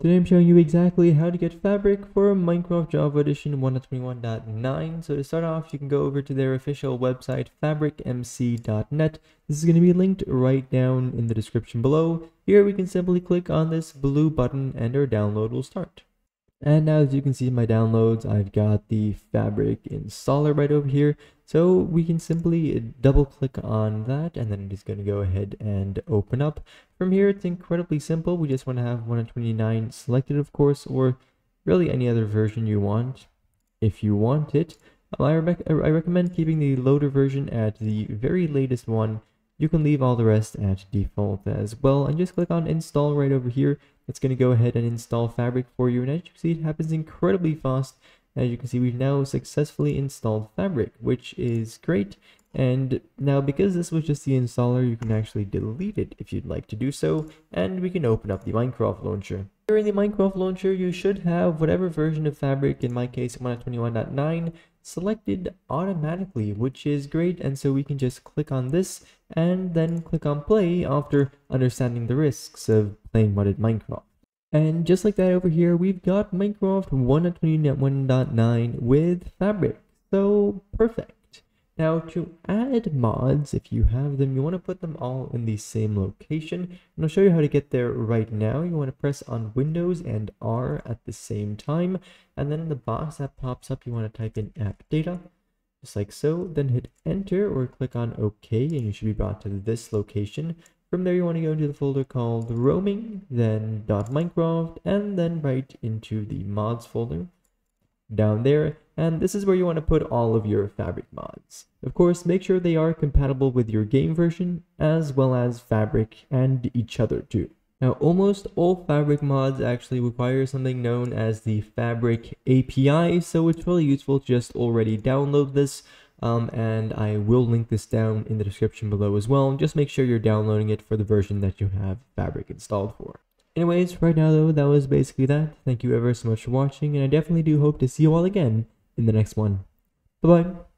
Today I'm showing you exactly how to get Fabric for Minecraft Java Edition 1.21.9. So to start off, you can go over to their official website, fabricmc.net. This is going to be linked right down in the description below. Here we can simply click on this blue button and our download will start. And now as you can see in my downloads, I've got the Fabric installer right over here. So we can simply double click on that and then it is going to go ahead and open up. From here, it's incredibly simple. We just want to have 1.29 selected, of course, or really any other version you want if you want it. I recommend keeping the loader version at the very latest one. You can leave all the rest at default as well, and just click on install right over here. It's going to go ahead and install Fabric for you, and as you can see, it happens incredibly fast. As you can see, we've now successfully installed Fabric, which is great. And now, because this was just the installer, you can actually delete it if you'd like to do so, and we can open up the Minecraft launcher. Here in the Minecraft launcher, you should have whatever version of Fabric, in my case 1.21.9, selected automatically, which is great. And so we can just click on this and then click on play after understanding the risks of playing modded Minecraft. And just like that, over here we've got Minecraft 1.21.9 with Fabric. So perfect. Now to add mods, if you have them, you want to put them all in the same location, and I'll show you how to get there right now. You want to press on Windows and R at the same time, and then in the box that pops up you want to type in app data, just like so, then hit enter or click on OK, and you should be brought to this location. From there, you want to go into the folder called roaming, then .minecraft, and then right into the mods folder down there. And this is where you want to put all of your Fabric mods. Of course, make sure they are compatible with your game version, as well as Fabric and each other too. Now, almost all Fabric mods actually require something known as the Fabric API, so it's really useful to just already download this. And I will link this down in the description below as well. Just make sure you're downloading it for the version that you have Fabric installed for. Anyways, right now though, that was basically that. Thank you ever so much for watching, and I definitely do hope to see you all again in the next one. Bye-bye.